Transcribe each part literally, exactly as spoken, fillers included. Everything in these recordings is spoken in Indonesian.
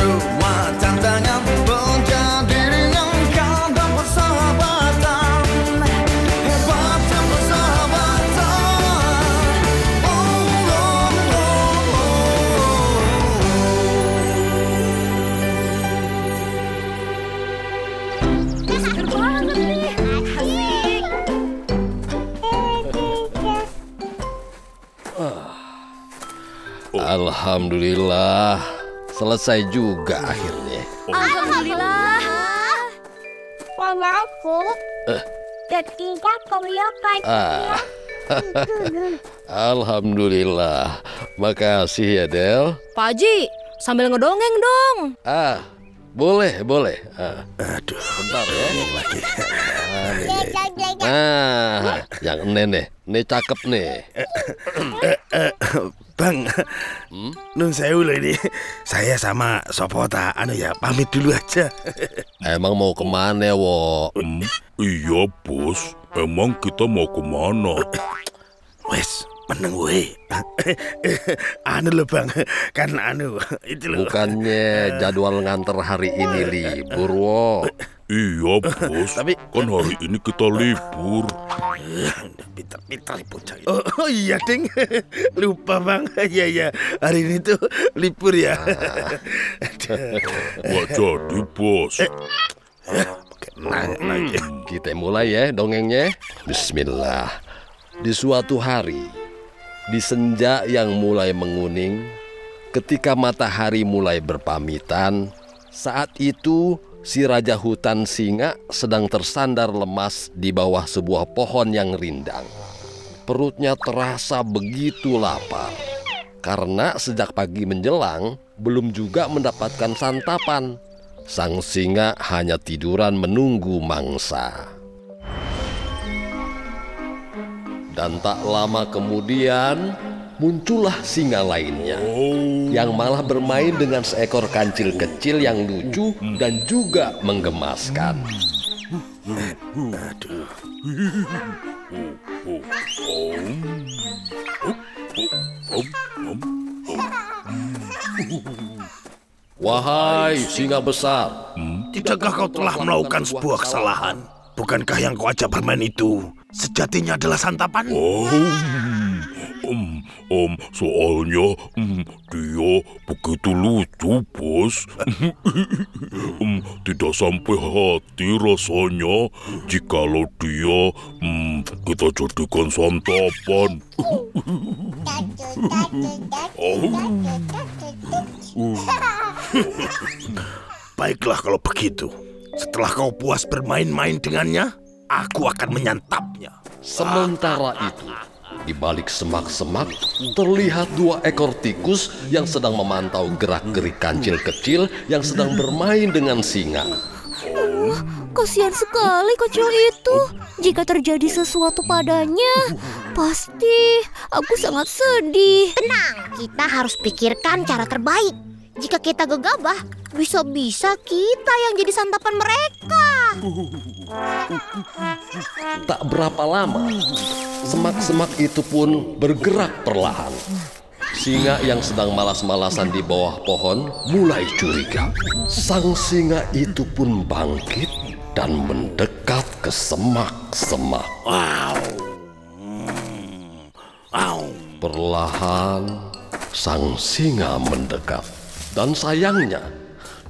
semua tantangan menjadi ringankan dan persahabatan. Hebatnya persahabatan. Oh, oh, oh, oh. Seger banget nih. Asik. Alhamdulillah. Selesai juga akhirnya. Oh. Alhamdulillah. Karena aku eh. ketiga koyokan. Ah. Alhamdulillah. Makasih ya, Del. Pak Haji, sambil ngedongeng dong. Ah, boleh, boleh. Ah. Aduh, bentar ya. Lagi. Nah, yang nenek, nih cakep nih. Bang, hmm? Nun sewu loh ini. Saya sama Sopota, anu ya pamit dulu aja. Emang mau kemana, Wo? Hmm, iya bos, emang kita mau kemana? Wes, meneng weh. Anu loh bang, kan anu itu loh. Bukannya jadwal nganter hari ini libur, Wo? Iya bos, tapi kan hari ini kita libur. Pintar-pintar libur cari. Oh, oh iya ding, lupa bang. Iya iya, hari ini tuh libur ya. Wah jadi bos. Kita mulai ya dongengnya. Bismillah. Di suatu hari, di senja yang mulai menguning, ketika matahari mulai berpamitan, saat itu si Raja Hutan Singa sedang tersandar lemas di bawah sebuah pohon yang rindang. Perutnya terasa begitu lapar, karena sejak pagi menjelang belum juga mendapatkan santapan. Sang singa hanya tiduran menunggu mangsa. Dan tak lama kemudian muncullah singa lainnya yang malah bermain dengan seekor kancil kecil yang lucu dan juga menggemaskan. Aduh. Wahai singa besar, tidakkah kau telah melakukan sebuah kesalahan? Bukankah yang kau ajak bermain itu sejatinya adalah santapan? Om, um, um, soalnya um, dia begitu lucu, bos. um, tidak sampai hati rasanya jikalau dia um, kita jadikan santapan. Baiklah kalau begitu. Setelah kau puas bermain-main dengannya, aku akan menyantapnya. Sementara itu, di balik semak-semak terlihat dua ekor tikus yang sedang memantau gerak-gerik kancil kecil yang sedang bermain dengan singa. Uh, kasihan sekali kecil itu. Jika terjadi sesuatu padanya, pasti aku sangat sedih. Tenang, kita harus pikirkan cara terbaik. Jika kita gegabah, bisa-bisa kita yang jadi santapan mereka. Tak berapa lama, semak-semak itu pun bergerak perlahan. Singa yang sedang malas-malasan di bawah pohon mulai curiga. Sang singa itu pun bangkit dan mendekat ke semak-semak. Wow. Wow. Perlahan, sang singa mendekat. Dan sayangnya,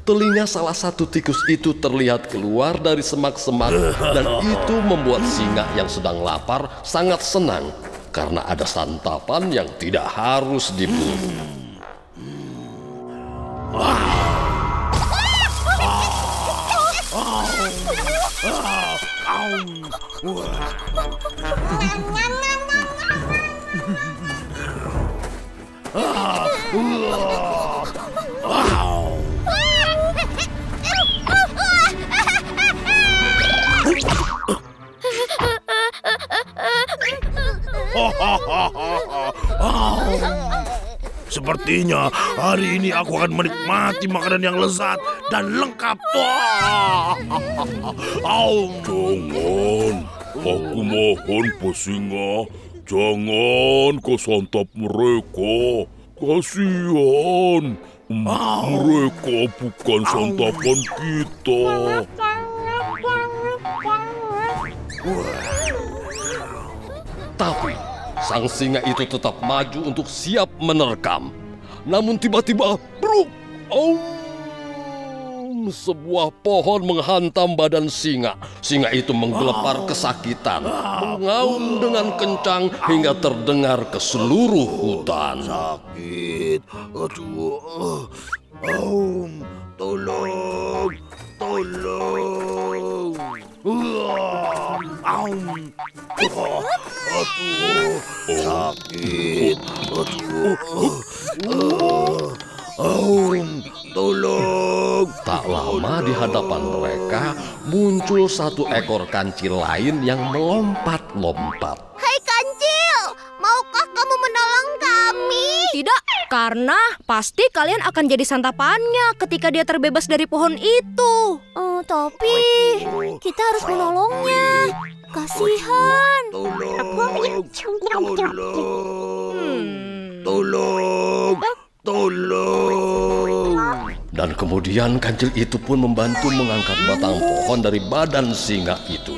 telinga salah satu tikus itu terlihat keluar dari semak-semak, dan itu membuat singa yang sedang lapar sangat senang karena ada santapan yang tidak harus diburu. Sepertinya hari ini aku akan menikmati makanan yang lezat dan lengkap. Jangan, aku mohon pesinga, jangan kau santap mereka. Kasihan, Mereka bukan santapan kita. Tapi sang singa itu tetap maju untuk siap menerkam. Namun tiba-tiba, bruk! Om, sebuah pohon menghantam badan singa. Singa itu menggelepar kesakitan, mengaum dengan kencang hingga terdengar ke seluruh hutan. Sakit, aduh, om, tolong, tolong. Om, aduh, sakit, aduh. Om, tolong. Tak lama di hadapan mereka muncul satu ekor kancil lain yang melompat-lompat. Hai kancil, maukah kamu menolong kami? Tidak, karena pasti kalian akan jadi santapannya ketika dia terbebas dari pohon itu. Uh, tapi kita harus menolongnya. Kasihan. Tolong, tolong, tolong. Tolong. Dan kemudian kancil itu pun membantu mengangkat batang pohon dari badan singa itu,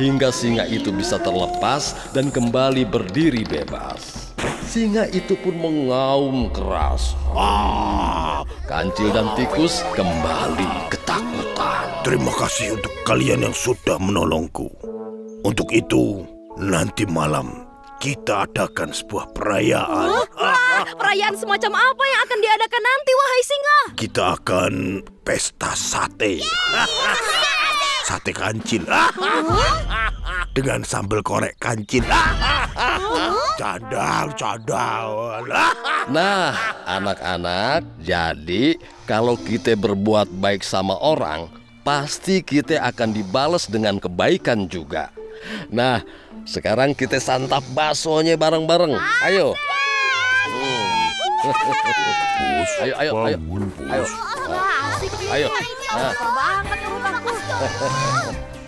hingga singa itu bisa terlepas dan kembali berdiri bebas. Singa itu pun mengaum keras. Ah. Kancil dan tikus kembali ketakutan. Terima kasih untuk kalian yang sudah menolongku. Untuk itu, nanti malam kita adakan sebuah perayaan. Oh, wah, perayaan semacam apa yang akan diadakan nanti, wahai singa? Kita akan pesta sate. Sate kancil. Dengan sambal korek kancil. Cadal, cadal. Nah, anak-anak, jadi kalau kita berbuat baik sama orang, pasti kita akan dibalas dengan kebaikan juga. Nah, sekarang kita santap baksonya bareng-bareng. Ayo. Hmm. Ayo, ayo, ayo. Ayo. Ayo. Ayo.